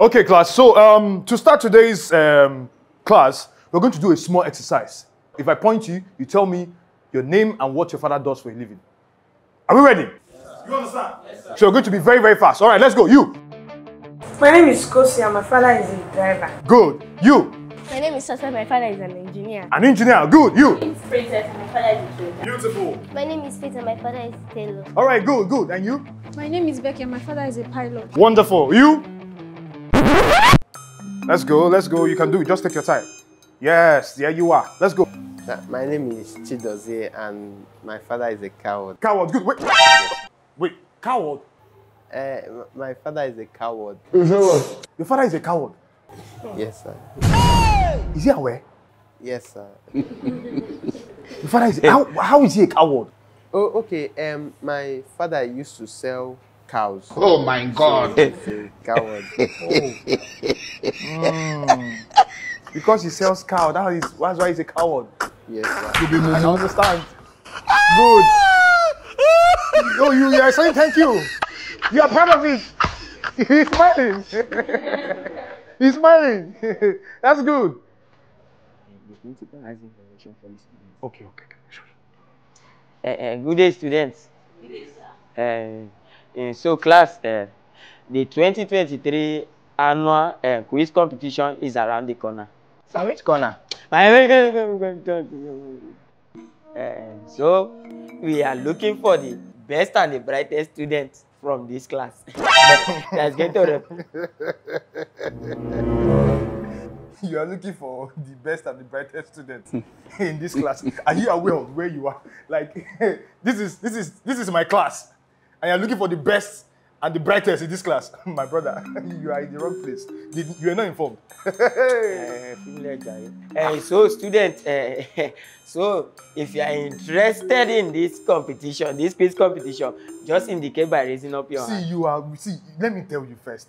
Okay, class. So to start today's class, we're going to do a small exercise. If I point you, you tell me your name and what your father does for a living. Are we ready? Yes, sir. You understand? Yes, sir. So we're going to be very, very fast. All right, let's go. You. My name is Kosi and my father is a driver. Good. You. My name is Sasa, my father is an engineer. An engineer. Good. You. My name is Princess and my father is a trader. Beautiful. My name is Faith and my father is a tailor. All right, good, good. And you? My name is Becky and my father is a pilot. Wonderful. You? Let's go, let's go. You can do it. Just take your time. Yes, there you are. Let's go. My name is Chidozie and my father is a coward. Coward, good. Wait, wait, coward? My father is a coward. Your father is a coward? Yes, sir. Is he aware? Yes, sir. Your father is... How is he a coward? Oh, okay. My father used to sell cows. Oh my God! Coward. Oh. Mm. Because he sells cow, that's why he's a coward. Yes, sir. I understand. Good. Oh, you are saying thank you. You are proud of it. He's smiling. He's smiling. That's good. Okay, okay. Good day, students. Good day, sir. So, class, the 2023 annual quiz competition is around the corner. So, which corner? So, we are looking for the best and the brightest students from this class. Let's get to it. You are looking for the best and the brightest students in this class. Are you aware of where you are? Like, this is my class, and you're looking for the best and the brightest in this class. My brother, you are in the wrong place. You are not informed. So, students, so if you are interested in this competition, this quiz competition, just indicate by raising up your hand. Let me tell you first.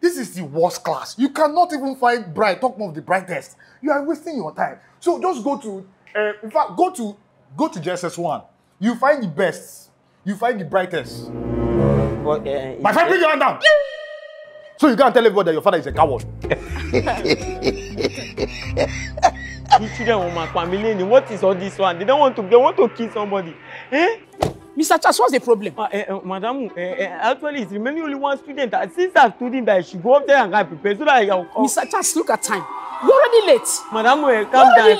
This is the worst class. You cannot even find bright. Talk more of the brightest. You are wasting your time. So just go to, in fact, go to JSS1. You find the best. You find the brightest. My friend, bring your hand down. So you can't tell everybody that your father is a coward. You children of Mark Macmillia, what is all this one? They don't want to. They want to kill somebody. Eh? Mr. Charles, what's the problem? Madam, actually, it's remaining only one student. Since I've told him that I should go up there and get prepared so that I can come. Mr. Charles, look at time. You're already late. Madam, calm down.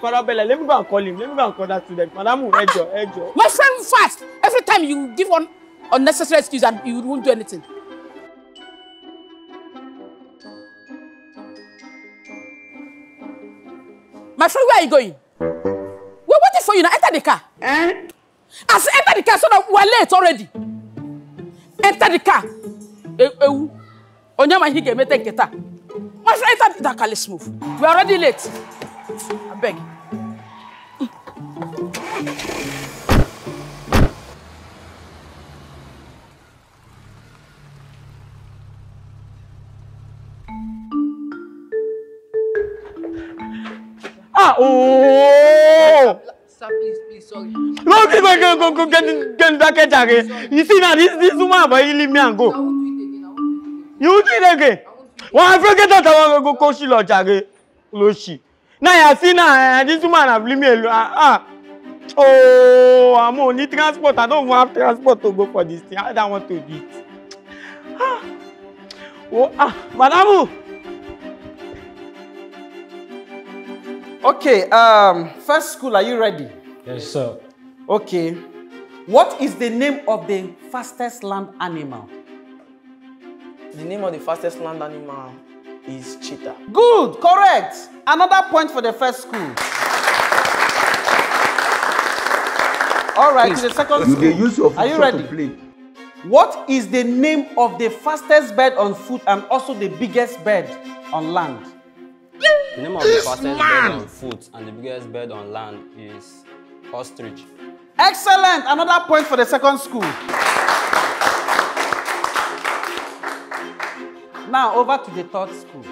Parabella. Let me go and call him. Let me go and call that student. Madam, edge. My friend, fast. Every time you give one unnecessary excuse and you won't do anything. My friend, where are you going? We're waiting for you now. Enter the car. Eh? I said enter the car so that we're late already. Enter the car. My friend, enter the car. Let's move. We're already late. I beg. Oh! Sir, please, please, sorry. Look, if I can go get that car again. You see now, this woman, but you leave me and go. I won't do it again. You won't do it again. Well, I forget that I want to go coach you lot again. Loshi. Now you see now, this woman have leave me alone. Ah. Oh, I'm only transport. I don't have transport to go for this thing. I don't want to do it. Ah. Oh, ah, madam. Okay, first school, are you ready? Yes, sir. Okay. What is the name of the fastest land animal? The name of the fastest land animal is cheetah. Good, correct. Another point for the first school. All right, please, to the second school. Are you ready? Play. What is the name of the fastest bird on foot and also the biggest bird on land? The name of the fastest bird on foot and the biggest bird on land is ostrich. Excellent! Another point for the second school. Now over to the third school.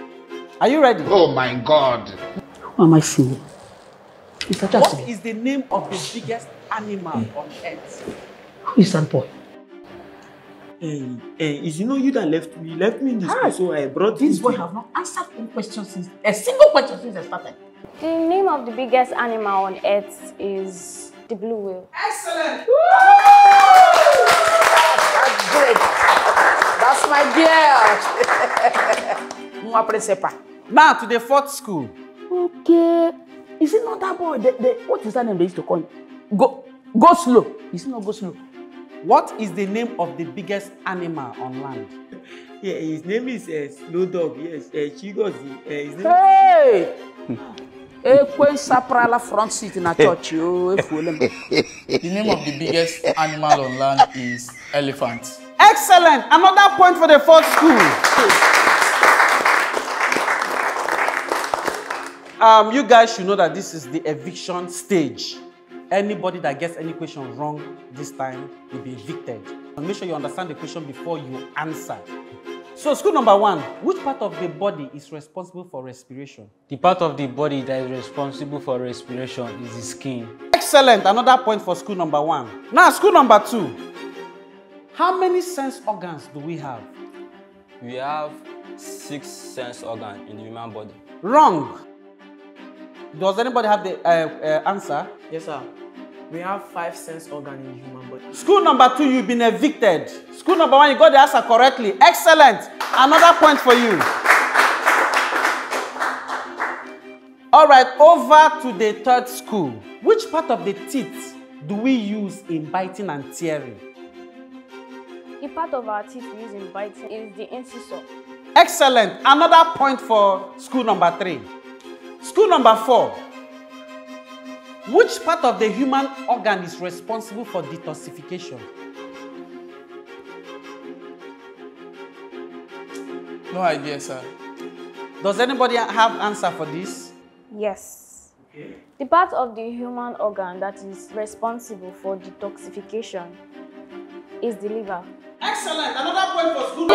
Are you ready? Oh my God! Who am I seeing? What is the name of the biggest animal on earth? Who is that boy? It's you that left me. Left me in this place, so I brought this. This boy have not answered a single question since I started. The name of the biggest animal on earth is the blue whale. Excellent! Woo! That's great. That's my girl. Moi principal. Now to the fourth school. Okay. Is it not that boy? What is that name they used to call him? Go slow. Is it not go slow? What is the name of the biggest animal on land? Yeah, his name is Slow Dog. Yes, Chigozie. Hey! Front seat in a church. The name of the biggest animal on land is elephant. Excellent! Another point for the fourth school. You guys should know that this is the eviction stage. Anybody that gets any question wrong this time will be evicted. And make sure you understand the question before you answer. So school number one, which part of the body is responsible for respiration? The part of the body that is responsible for respiration is the skin. Excellent, another point for school number one. Now school number two, how many sense organs do we have? We have 6 sense organs in the human body. Wrong. Does anybody have the answer? Yes, sir. We have 5 sense organs in the human body. School number 2, you've been evicted. School number 1, you got the answer correctly. Excellent. Another point for you. All right, over to the third school. Which part of the teeth do we use in biting and tearing? The part of our teeth we use in biting is the incisor. Excellent. Another point for school number 3. School number 4. Which part of the human organ is responsible for detoxification? No idea, sir. Does anybody have answer for this? Yes. Okay. The part of the human organ that is responsible for detoxification is the liver. Excellent. Another point for school. Yay!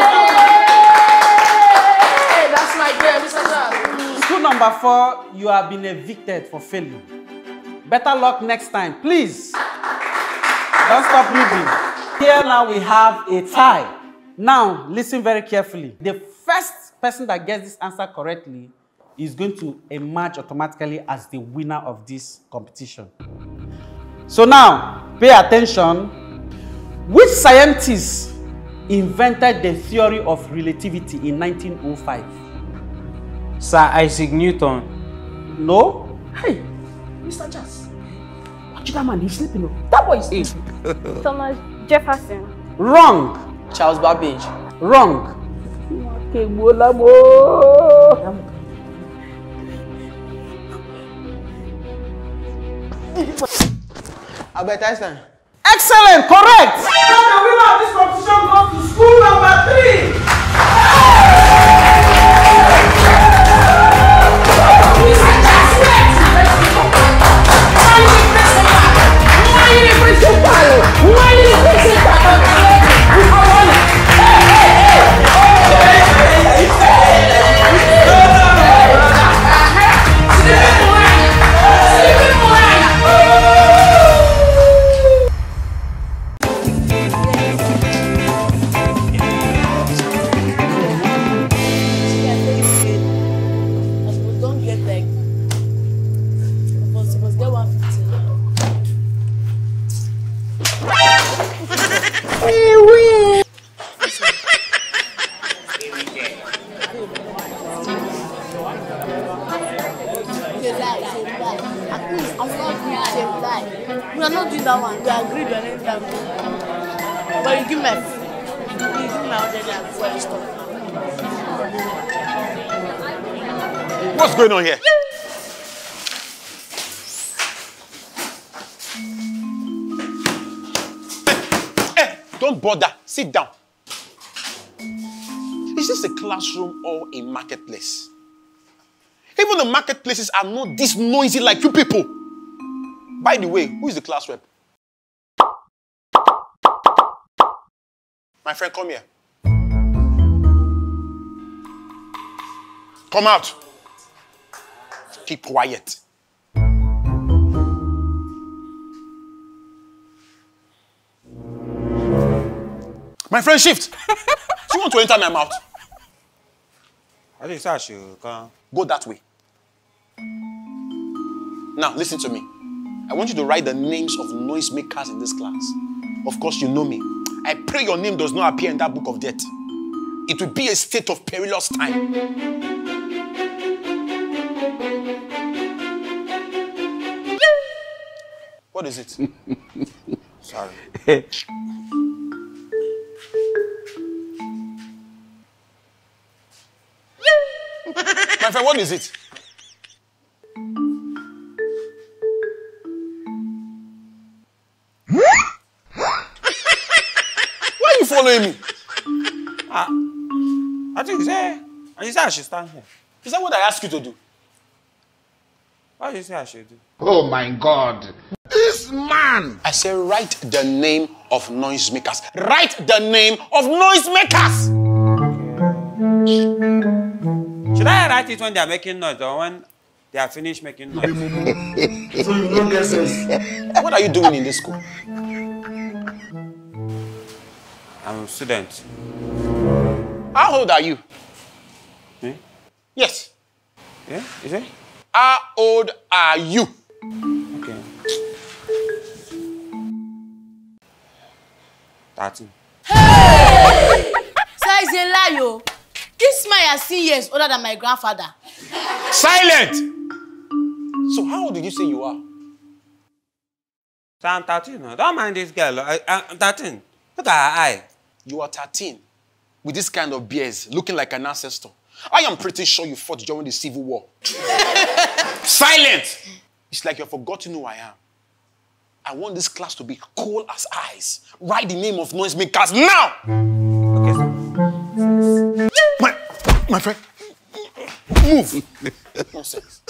That's my girl, Mr. School number 4, you have been evicted for failing. Better luck next time, please. Don't stop reading. Here now we have a tie. Now, listen very carefully. The first person that gets this answer correctly is going to emerge automatically as the winner of this competition. So now, pay attention. Which scientist invented the theory of relativity in 1905? Sir Isaac Newton. No? Hey. Mr. Jazz, watch that man, he's sleeping. That boy is sleeping. Thomas Jefferson. Wrong. Charles Babbage. Wrong. Albert Einstein. Excellent, correct. The winner of this competition goes to school number 3. Mr. Jazz, what's going on here? Hey, don't bother. Sit down. Is this a classroom or a marketplace? Even the marketplaces are not this noisy like you people. By the way, who is the class rep? My friend, come here. Come out. Keep quiet. My friend shift. She wants to enter my mouth. I think I should come. Go that way. Now, listen to me. I want you to write the names of noisemakers in this class. Of course, you know me. I pray your name does not appear in that book of death. It will be a state of perilous time. What is it? Sorry. My friend, what is it? Why are you following me? I think you say I should stand here. Is that what I asked you to do? What do you say I should do? Oh my God! This man! I say write the name of noisemakers. Write the name of noisemakers! Should I write it when they are making noise or when they are finished making noise? So you don't get sense. What are you doing in this school? I'm a student. How old are you? Me? Yes. Yeah, is it? How old are you? Okay. 13. Hey! Size a lie, yo. This man has 3 years older than my grandfather. Silent! So how old did you say you are? So I'm 13. No? Don't mind this girl. I'm 13. Look at her eye. You are 13. With this kind of beards, looking like an ancestor. I am pretty sure you fought during the Civil War. Silent! It's like you've forgotten who I am. I want this class to be cool as ice. Write the name of noisemakers now! Okay, sir. My friend, move! Nonsense.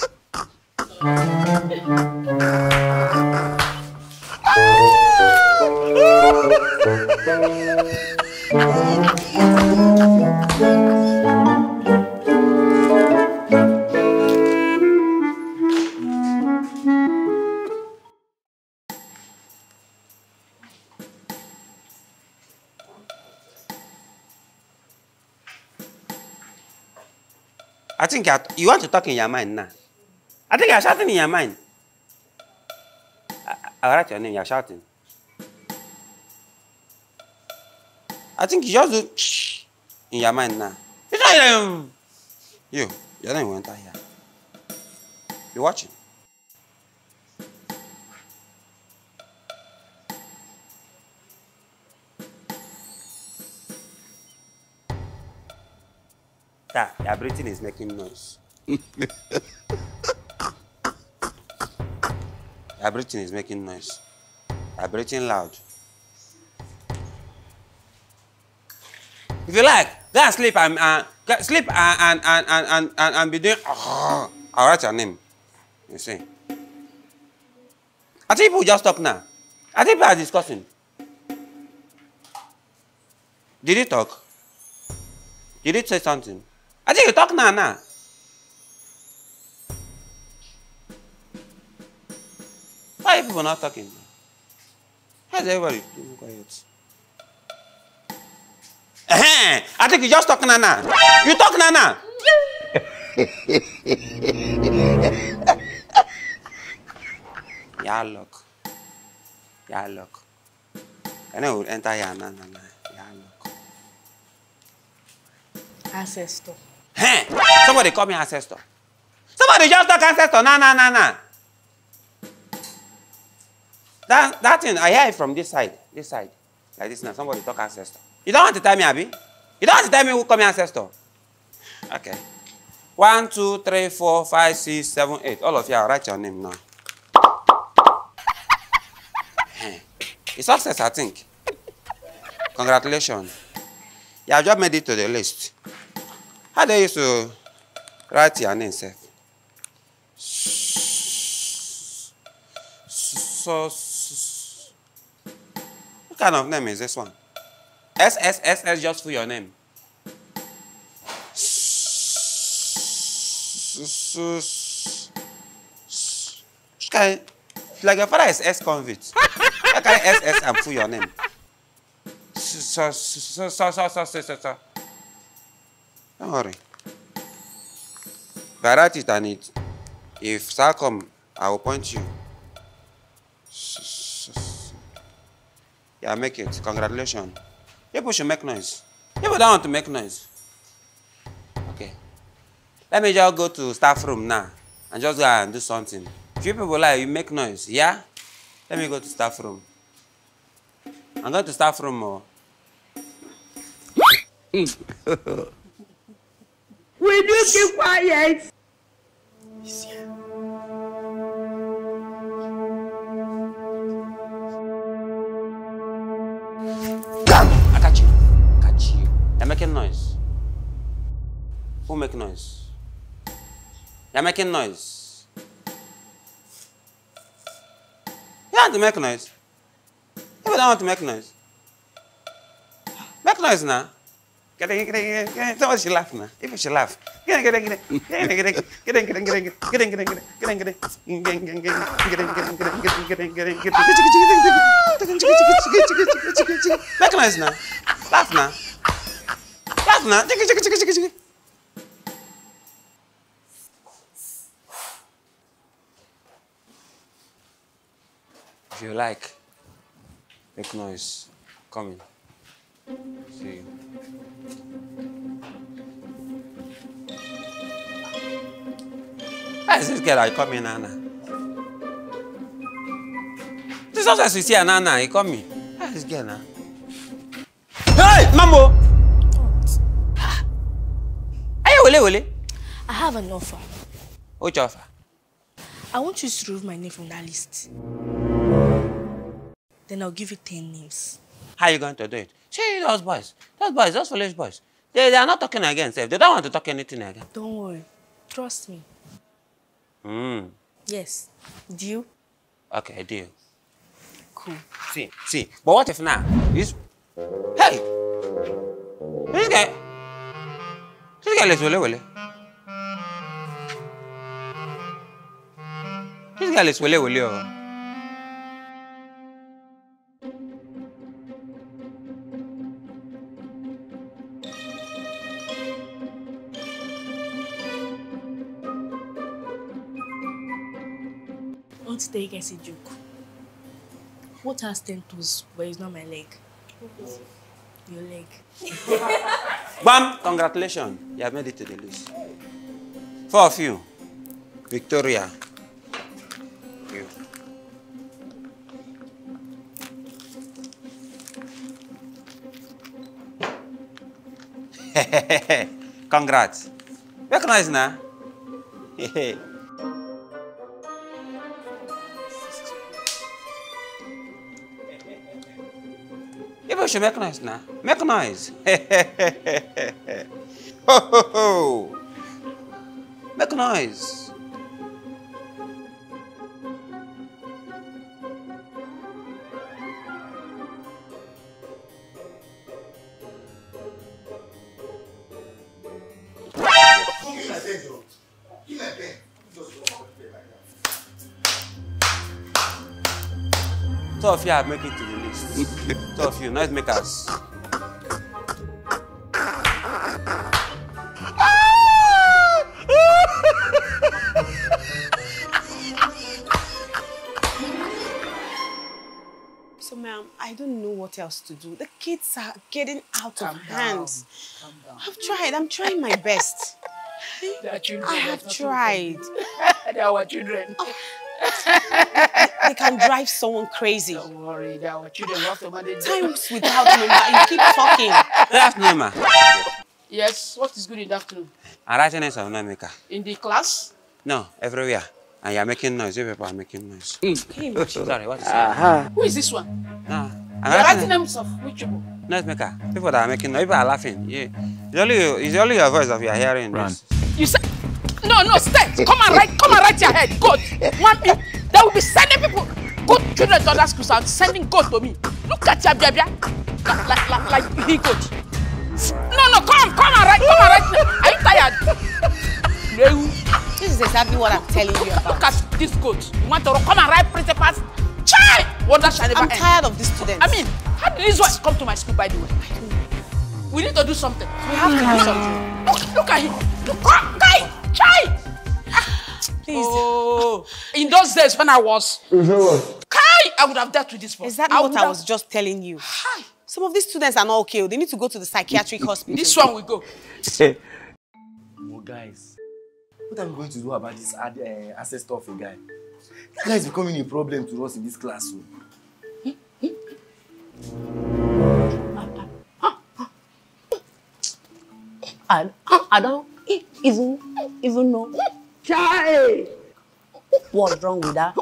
I think you want to talk in your mind now. I think you're shouting in your mind. I'll write your name, you're shouting. I think you just do shh in your mind now. It's not you. You don't even enter here. You're watching. Your breathing is making noise. Your breathing is making noise. Your breathing loud. If you like, go and sleep and be doing. I'll write your name. You see. I think people just talk now. I think people are discussing. Did you talk? Did you say something? I think you talk now. Why are people not talking? Why is everybody quiet? I think you just talk now. You talk now. Yeah, look. Yeah, look. I know we'll enter here now. Yeah, look. Ancestor. Hey, somebody call me ancestor. Somebody just talk ancestor. Nah. That thing, I hear it from this side. This side. Like this now. Somebody talk ancestor. You don't want to tell me, Abi? You don't want to tell me who call me ancestor? Okay. 1, 2, 3, 4, 5, 6, 7, 8. All of you, I'll write your name now. It's success, I think. Congratulations. You have just made it to the list. How they used to write your name, sir? So, what kind of name is this one? SSSS just for your name. Like your father is S convict. How can SSS and for your name? Don't worry. Direct it and it. If star come, I will point you. Yeah, make it. Congratulations. People should make noise. People don't want to make noise. Okay. Let me just go to staff room now and just go and do something. Few people like you make noise, yeah? Let me go to staff room. I'm going to staff room more. Will you keep quiet? He's here. I catch you. Catch you. You're making noise. Who make noise? You're making noise. You want to make noise? People don't want to make noise. Make noise now. Get so much she laugh now. If she laugh. Make noise now. Laugh now. Laugh now. If you like, make noise. Come in. See you. Why is this girl coming, Anna? This is also you see Anna, he coming. Why is this girl now? Hey, Mambo! Are you wole? I have an offer. Which offer? I want you to remove my name from that list. Then I'll give you 10 names. How are you going to do it? See, those foolish boys, they are not talking again, Seth. They don't want to talk anything again. Don't worry. Trust me. Mm. Yes. Deal? Okay, deal. Cool. See. But what if now? Hey! This guy is wole. This guy is wole. Take as a joke. What has 10 toes, but it's not my leg? Your leg. Bam! Congratulations. You have made it to the list. 4 of you. Victoria. You. Congrats. Recognize now. You should make noise now. Make noise. Ho, ho, ho. Make noise. So if you have make it to the list. Two of you, noise makers. So, ma'am, I don't know what else to do. The kids are getting out of hand. I've tried. I'm trying my best. I have tried. They are our children. Oh. They can drive someone crazy. Don't worry, they are our children. Times without Noma, you keep talking. Good afternoon, ma. Yes, what is good in the afternoon? I'm writing a sonamaker. In the class? No, everywhere. And you're making noise. You people are making noise. Sorry, what is that? Who is this one? No. You're writing names of which people? Noise maker. People that are making noise. People are laughing. Yeah. It's only your voice that we are hearing. Run. You said. No, stay. Come and write your head. Goat. One minute. They will be sending people. Goat children to other schools out, sending goat to me. Look at your baby. Like he goat. No, come and write now. Are you tired? This is exactly what I'm telling you about. Look at this goat. You want to come and write principals? Child! Wonder shall never end. I'm tired of these students. I mean, How did this one come to my school, by the way? We need to do something. We have to do something. Look at him. Look, guy, chai. Please. Oh. In those days when I was... Kai, I would have dealt with this boy. Is that what I was just telling you? Hi. Some of these students are not okay. They need to go to the psychiatric hospital. This one will go. Well, guys, what am I going to do about this access stuff guy? That guy is becoming a problem to us in this classroom. I don't even know. Child! What's wrong with that?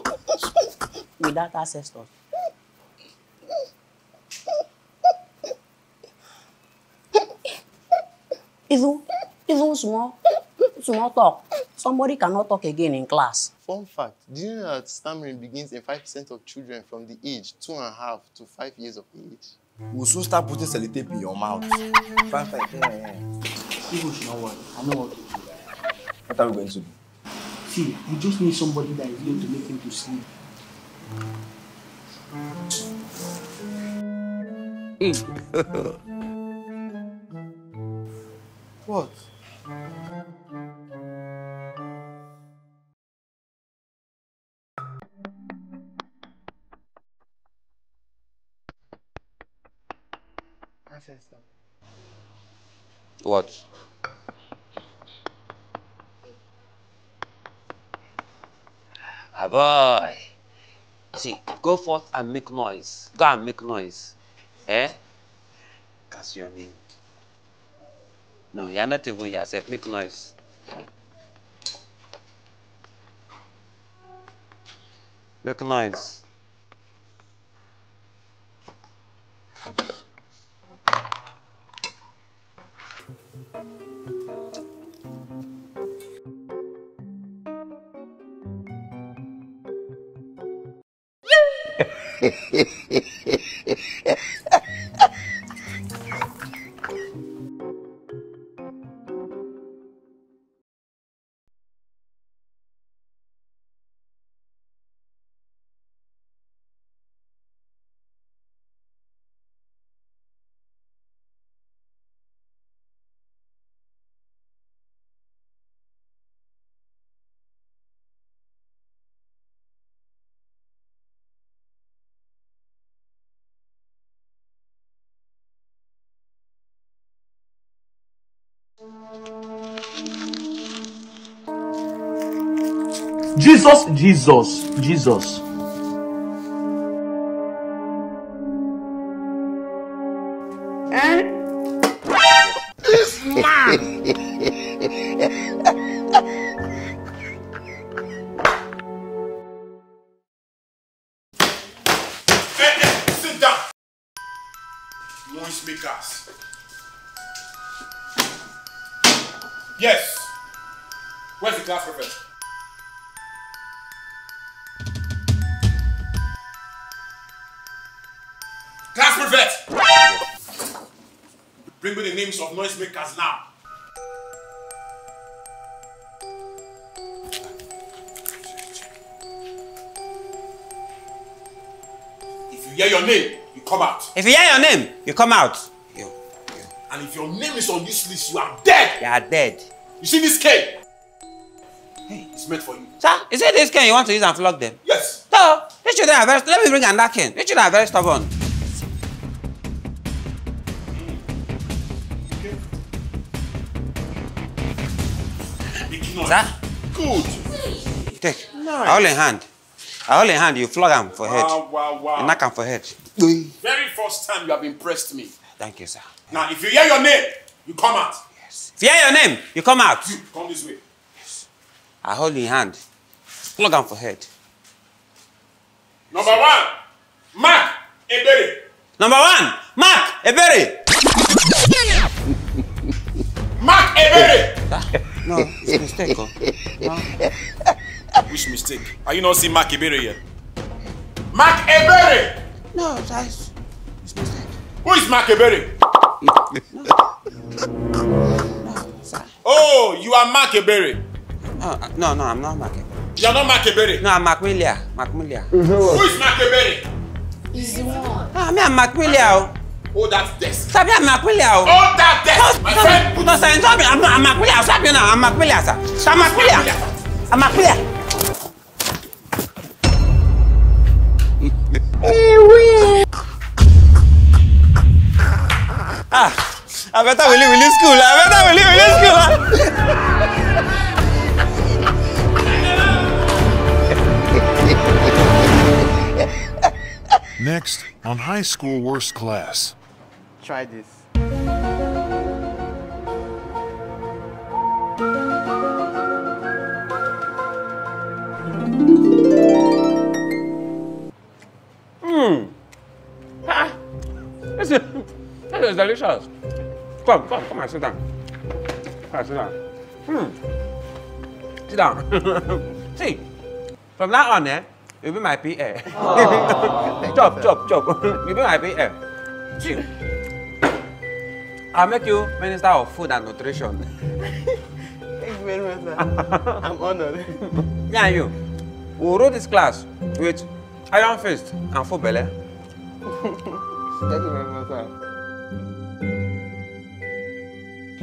With that access stuff? Even small talk. Somebody cannot talk again in class. Fun fact, do you know that stammering begins in 5% of children from the age 2.5 to 5 years of age? We'll soon start putting sellotape in your mouth. People should not worry. I know what to do. What are we going to do? See, you just need somebody that is going to make him to sleep. What? Ancestor. What? Ah, boy. See, go forth and make noise. Go and make noise. Eh? That's your name. No, you're not even yourself. Make noise. Make noise. Jesus, Jesus, Jesus. Eh? This man! Sit down! Noise makers. Yes! Where's the class reference? Bring me the names of noisemakers now. If you hear your name, you come out. If you hear your name, you come out. You. And if your name is on this list, you are dead. You are dead. You see this cane? Hey. It's meant for you. Sir, is it this cane you want to use and flog them? Yes. So, these children are very stubborn. Let me bring another cane. These children are very stubborn. That? Good. Take. Nice. I hold in hand. I hold in hand. You flog him for head. Wow. You knock him for head. Very first time you have impressed me. Thank you, sir. Now, if you hear your name, you come out. Yes. If you hear your name, you come out. You come this way. Yes. I hold in hand. Flog him for head. Number one, Mark Eberi. Number one, Mark Eberi. Mark Eberi. No, it's a mistake. No. Which mistake? Are you not seeing Mark Eberi here? Mark Eberi! No, that's a mistake. Who is Mark Eberi? No, sir. Oh, you are Mark Eberi. No, I'm not Mark Eberi. You are not Mark Eberi? No, I'm Macmillia. Who is Mark Eberi? He's the one. Ah, me and Macmillia. Oh, that desk. Sabi and Macmillia. Oh, that desk. My friend. No, sir, I'm Macmillia. Sabi now, I'm Macmillia, sir. I'm Macmillia. I'm Macmillia. Ah, I better will school. I better will school. Next, on high school worst class. Try this. Ah, this is delicious. Come on, sit down. Come on, sit down. Sit down. See, from now on, you'll be my PA. Chop. You'll be my PA. See, I'll make you Minister of Food and Nutrition. Thanks very much, sir. I'm honored. Me and you, we'll rule this class with iron fist and full belly. Thank you very much, sir.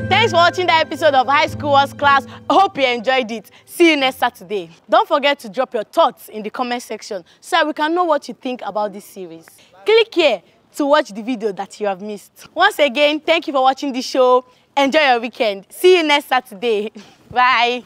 Thanks for watching the episode of High School Worst Class. I hope you enjoyed it. See you next Saturday. Don't forget to drop your thoughts in the comment section so we can know what you think about this series. Click here to watch the video that you have missed. Once again, thank you for watching the show. Enjoy your weekend. See you next Saturday. Bye.